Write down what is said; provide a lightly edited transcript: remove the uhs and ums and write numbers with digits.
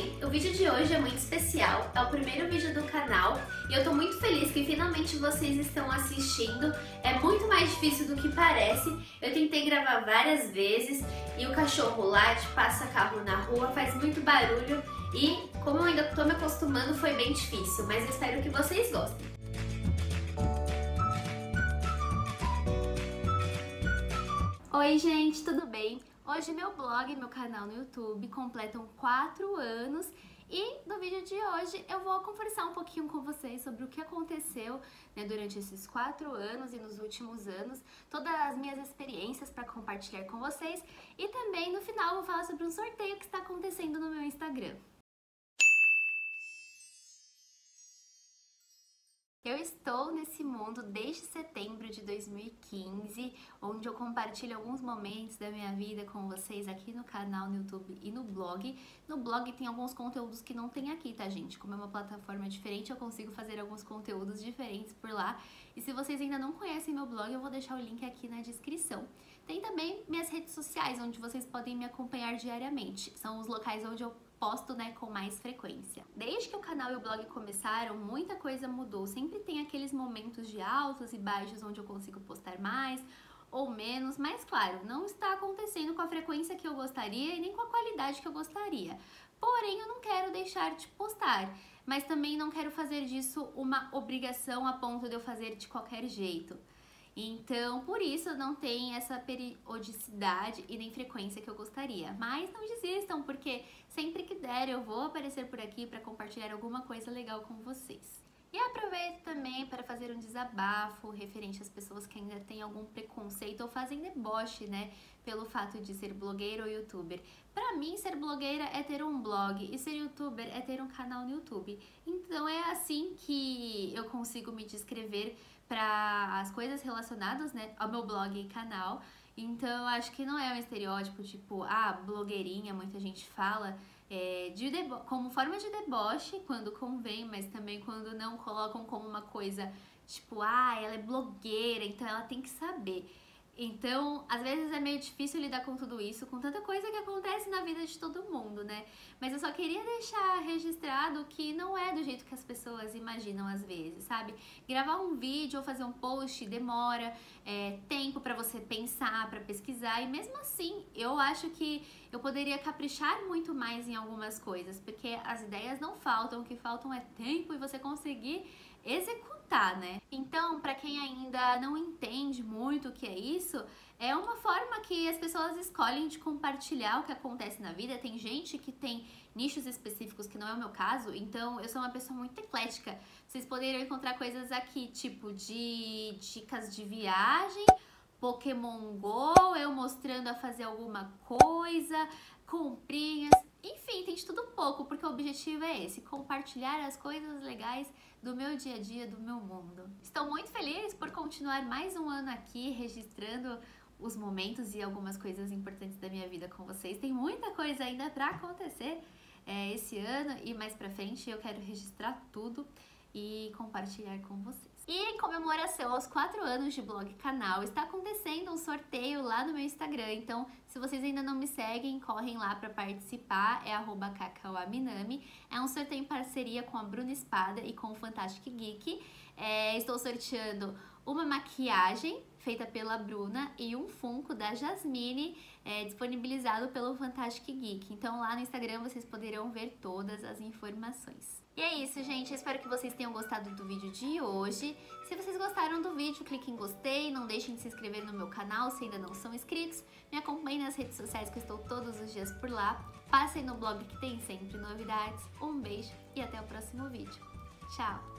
bem? O vídeo de hoje é muito especial, é o primeiro vídeo do canal e eu tô muito feliz que finalmente vocês estão assistindo. É muito mais difícil do que parece, eu tentei gravar várias vezes e o cachorro late, passa carro na rua, faz muito barulho e como eu ainda tô me acostumando foi bem difícil, mas eu espero que vocês gostem. Oi gente, tudo bem? Hoje meu blog e meu canal no YouTube completam 4 anos e no vídeo de hoje eu vou conversar um pouquinho com vocês sobre o que aconteceu durante esses 4 anos e nos últimos anos, todas as minhas experiências para compartilhar com vocês e também no final vou falar sobre um sorteio que está acontecendo no meu Instagram. Eu estou nesse mundo desde setembro de 2015, onde eu compartilho alguns momentos da minha vida com vocês aqui no canal, no YouTube e no blog. No blog tem alguns conteúdos que não tem aqui, tá gente? Como é uma plataforma diferente, eu consigo fazer alguns conteúdos diferentes por lá. E se vocês ainda não conhecem meu blog, eu vou deixar o link aqui na descrição. Tem também minhas redes sociais, onde vocês podem me acompanhar diariamente. São os locais onde eu posto, com mais frequência. Desde que o canal e o blog começaram, muita coisa mudou. Sempre tem aqueles momentos de altos e baixos onde eu consigo postar mais ou menos, mas claro, não está acontecendo com a frequência que eu gostaria e nem com a qualidade que eu gostaria. Porém, eu não quero deixar de postar, mas também não quero fazer disso uma obrigação a ponto de eu fazer de qualquer jeito. Então, por isso não tem essa periodicidade e nem frequência que eu gostaria. Mas não desistam, porque sempre que der eu vou aparecer por aqui para compartilhar alguma coisa legal com vocês. E aproveito também para fazer um desabafo referente às pessoas que ainda têm algum preconceito ou fazem deboche, pelo fato de ser blogueira ou youtuber. Pra mim, ser blogueira é ter um blog e ser youtuber é ter um canal no YouTube. Então é assim que eu consigo me descrever para as coisas relacionadas, ao meu blog e canal. Então acho que não é um estereótipo tipo, blogueirinha, muita gente fala, como forma de deboche, quando convém, mas também quando não colocam como uma coisa tipo, ela é blogueira, então ela tem que saber. Então, às vezes é meio difícil lidar com tudo isso, com tanta coisa que acontece na vida de todo mundo, Mas eu só queria deixar registrado que não é do jeito que as pessoas imaginam às vezes, sabe? Gravar um vídeo ou fazer um post demora, tempo pra você pensar, pra pesquisar, e mesmo assim, eu acho que eu poderia caprichar muito mais em algumas coisas, porque as ideias não faltam, o que faltam é tempo e você conseguir executar, Então, pra quem ainda não entende muito o que é isso, é uma forma que as pessoas escolhem de compartilhar o que acontece na vida. Tem gente que tem nichos específicos, que não é o meu caso, então eu sou uma pessoa muito eclética. Vocês poderiam encontrar coisas aqui, tipo de dicas de viagem, Pokémon Go, eu mostrando a fazer alguma coisa, comprinhas, enfim, tem de tudo um pouco, porque o objetivo é esse, compartilhar as coisas legais do meu dia a dia, do meu mundo. Estou muito feliz por continuar mais um ano aqui, registrando os momentos e algumas coisas importantes da minha vida com vocês. Tem muita coisa ainda pra acontecer esse ano e mais pra frente eu quero registrar tudo e compartilhar com vocês. E em comemoração aos 4 anos de blog e canal, está acontecendo um sorteio lá no meu Instagram, então se vocês ainda não me seguem, correm lá para participar, é @kawaminami, é um sorteio em parceria com a Bruna Espada e com o Fantastic Geek, estou sorteando uma maquiagem feita pela Bruna e um Funko da Jasmine, disponibilizado pelo Fantastic Geek. Então lá no Instagram vocês poderão ver todas as informações. E é isso, gente. Eu espero que vocês tenham gostado do vídeo de hoje. Se vocês gostaram do vídeo, cliquem em gostei. Não deixem de se inscrever no meu canal se ainda não são inscritos. Me acompanhem nas redes sociais que eu estou todos os dias por lá. Passem no blog que tem sempre novidades. Um beijo e até o próximo vídeo. Tchau!